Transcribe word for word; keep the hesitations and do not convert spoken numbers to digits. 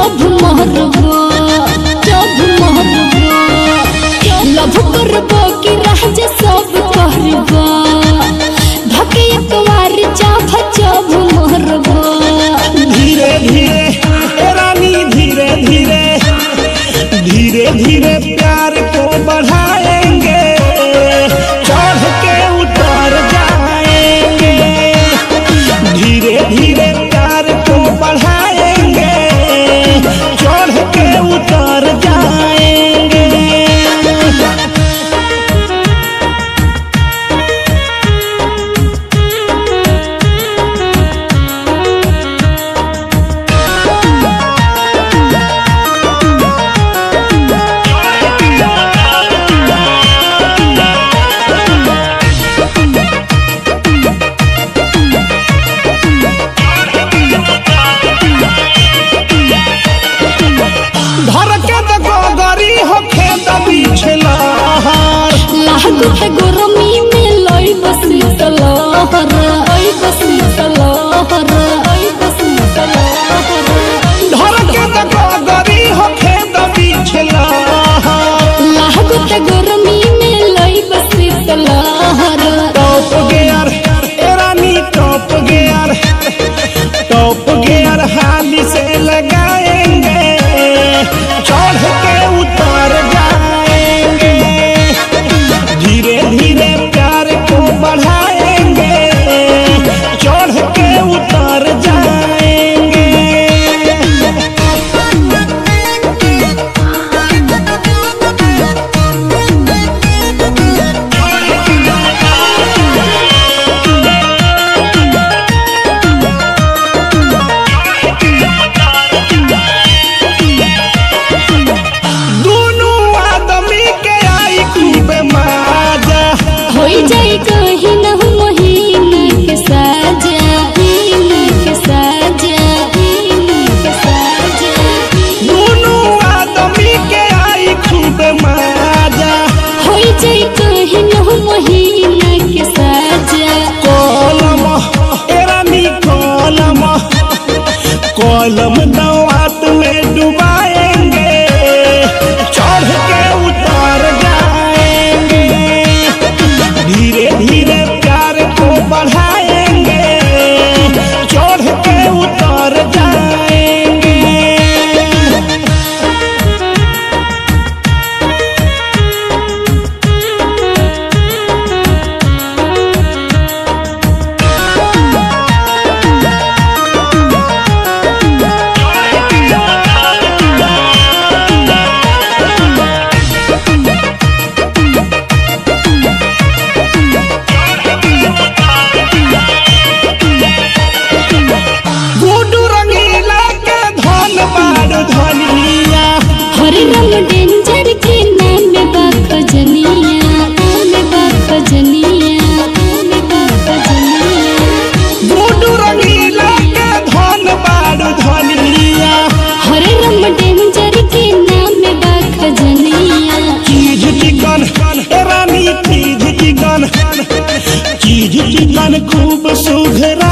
चौब महरबो चौब महरबो love करबो कि रह जे सब करबो धके एक बार चौब चौब महरबो धीरे धीरे ए रानी धीरे धीरे धीरे धीरे प्यार को बढ़ाएंगे चढ़ के उतर जाएंगे धीरे धीरे प्यार को बढ़ाएंगे चढ़ के उतर जाएंगे। गुटे गरमी में लई बसली तलहर ओई बसली तलहर ओई बसली तलहर धर के तक गरी होखे त बिछला लाह गुटे गरमी में लई बसली तलहर टॉप गियर ए रानी टॉप गियर टॉप गियर हाली से लगाएंगे चढ़ के उतर कलम दावत में डुबाएंगे चढ़ के उतर जाएंगे धीरे धीरे प्यार को बढ़ाएंगे चढ़ के उतर जाएंगे। खूब सुघरा